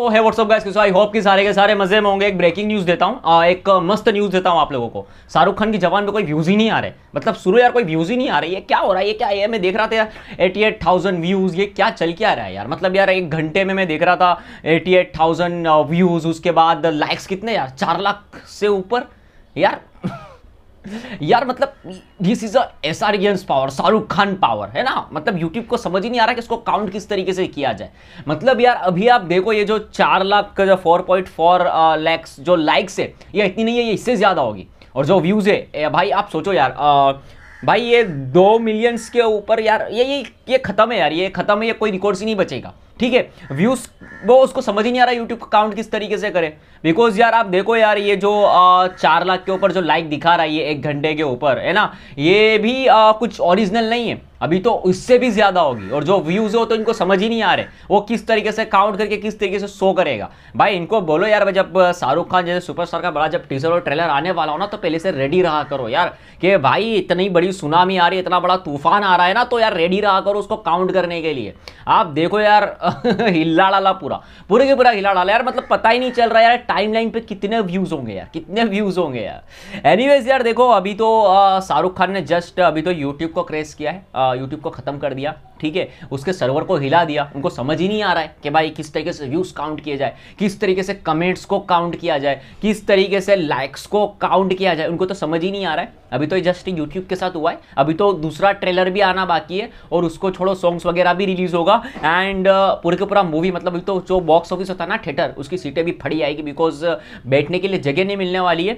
तो है WhatsApp guys, I hope कि सारे के सारे मजे में होंगे। एक ब्रेकिंग न्यूज़ देता हूँ, एक मस्त न्यूज़ देता हूँ आप लोगों को। शाहरुख खान की जवान पे कोई व्यूज़ ही नहीं आ रहे, मतलब शुरू यार कोई व्यूज़ ही नहीं आ रही है। क्या हो रहा है, ये क्या है? मैं देख रहा था यार 88,000 व्यूज़, ये क्या चल के आ रहा है यार? मतलब यार एक घंटे में मैं देख रहा था 88,000 व्यूज़, उसके बाद लाइक्स कितने यार, 4 लाख से ऊपर यार यार मतलब दिस इज अ एसआरएनस पावर, शाहरुख खान पावर है ना। मतलब यूट्यूब को समझ ही नहीं आ रहा कि इसको काउंट किस तरीके से किया जाए। मतलब यार अभी आप देखो ये जो 4 लाख का जो 4.4 लाख जो लाइक्स है ये इतनी नहीं है, ये इससे ज़्यादा होगी। और जो व्यूज़ है भाई आप सोचो यार, भाई ये 2 मिलियंस के ऊपर यार ये ख़त्म है यार, ये ख़त्म है, ये कोई रिकॉर्ड्स ही नहीं बचेगा। ठीक है, व्यूज़ वो उसको समझ ही नहीं आ रहा है यूट्यूब काउंट किस तरीके से करे। बिकॉज यार आप देखो यार ये जो 4 लाख के ऊपर जो लाइक दिखा रहा है ये एक घंटे के ऊपर है ना, ये भी कुछ ओरिजिनल नहीं है, अभी तो उससे भी ज़्यादा होगी। और जो व्यूज़ हो तो इनको समझ ही नहीं आ रहे वो किस तरीके से काउंट करके किस तरीके से शो करेगा। भाई इनको बोलो यार, जब शाहरुख खान जैसे सुपरस्टार का बड़ा जब टीजर और ट्रेलर आने वाला हो ना, तो पहले से रेडी रहा करो यार कि भाई इतनी बड़ी सुनामी आ रही है, इतना बड़ा तूफान आ रहा है ना, तो यार रेडी रहा करो उसको काउंट करने के लिए। आप देखो यार हिला डाला, पूरे के पूरा हिला डाला यार। मतलब पता ही नहीं चल रहा यार टाइमलाइन पे कितने व्यूज़ होंगे यार, कितने व्यूज़ होंगे यार। एनीवेज यार देखो अभी तो शाहरुख खान ने जस्ट अभी तो यूट्यूब को क्रैश किया है, यूट्यूब को ख़त्म कर दिया। ठीक है, उसके सर्वर को हिला दिया। उनको समझ ही नहीं आ रहा है कि भाई किस तरीके से व्यूज़ काउंट किए जाए, किस तरीके से कमेंट्स को काउंट किया जाए, किस तरीके से लाइक्स को काउंट किया जाए, उनको तो समझ ही नहीं आ रहा है। अभी तो जस्ट यूट्यूब के साथ हुआ है, अभी तो दूसरा ट्रेलर भी आना बाकी है, और उसको छोड़ो सॉन्ग्स वगैरह भी रिलीज होगा, एंड पूरे के पूरा मूवी मतलब अभी तो जो बॉक्स ऑफिस होता है ना थिएटर, उसकी सीटें भी फड़ी आएगी, बिकॉज बैठने के लिए जगह नहीं मिलने वाली है।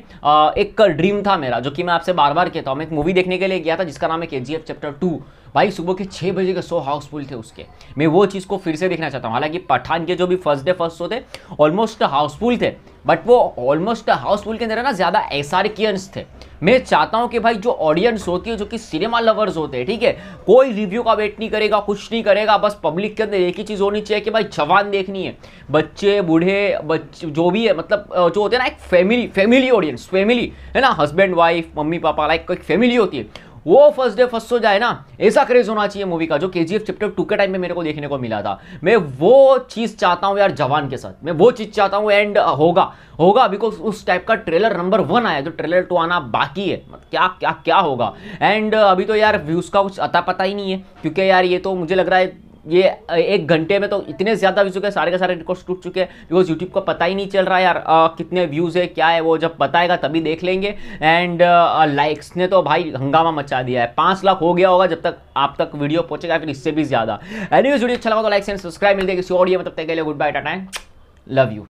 एक ड्रीम था मेरा, जो कि मैं आपसे बार बार कहता हूँ, मैं एक मूवी देखने के लिए गया था जिसका नाम है KGF Chapter 2। भाई सुबह के 6 बजे के शो हाउसफुल थे उसके, मैं वो चीज़ को फिर से देखना चाहता हूँ। हालांकि पठान के जो भी फर्स्ट शो थे ऑलमोस्ट हाउसफुल थे, बट वो ऑलमोस्ट हाउसफुल के अंदर है ना ज़्यादा एसआरकेंस थे। मैं चाहता हूँ कि भाई जो ऑडियंस होती है, जो कि सिनेमा लवर्स होते हैं, ठीक है, कोई रिव्यू का वेट नहीं करेगा, कुछ नहीं करेगा, बस पब्लिक के अंदर एक ही चीज़ होनी चाहिए कि भाई जवान देखनी है। बच्चे बूढ़े बच्चे जो भी है, मतलब जो होते हैं ना एक फैमिली ऑडियंस, फैमिली है ना, husband wife mummy papa like एक फैमिली होती है, वो फर्स्ट शो जाए ना, ऐसा क्रेज होना चाहिए मूवी का, जो KGF Chapter 2 के टाइम में मेरे को देखने को मिला था। मैं वो चीज़ चाहता हूँ यार जवान के साथ, मैं वो चीज़ चाहता हूँ, एंड होगा बिकॉज उस टाइप का ट्रेलर नंबर 1 आया, तो ट्रेलर 2 आना बाकी है, क्या क्या क्या होगा। एंड अभी तो यार व्यूज़ का कुछ अता पता ही नहीं है, क्योंकि यार ये तो मुझे लग रहा है ये एक घंटे में तो इतने ज़्यादा व्यूज़ हो गए, सारे के सारे रिकॉर्ड्स टूट चुके हैं, बिकॉज यूट्यूब को पता ही नहीं चल रहा यार कितने व्यूज़ है क्या है, वो जब बताएगा तभी देख लेंगे। एंड लाइक्स ने तो भाई हंगामा मचा दिया है, 5 लाख हो गया होगा जब तक आप तक वीडियो पहुंचेगा, फिर इससे भी ज़्यादा। एनीवेज वीडियो अच्छा लगा तो लाइक एंड सब्सक्राइब, मिलते हैं किसी और वीडियो में, तब तक के लिए good bye, tata, love you.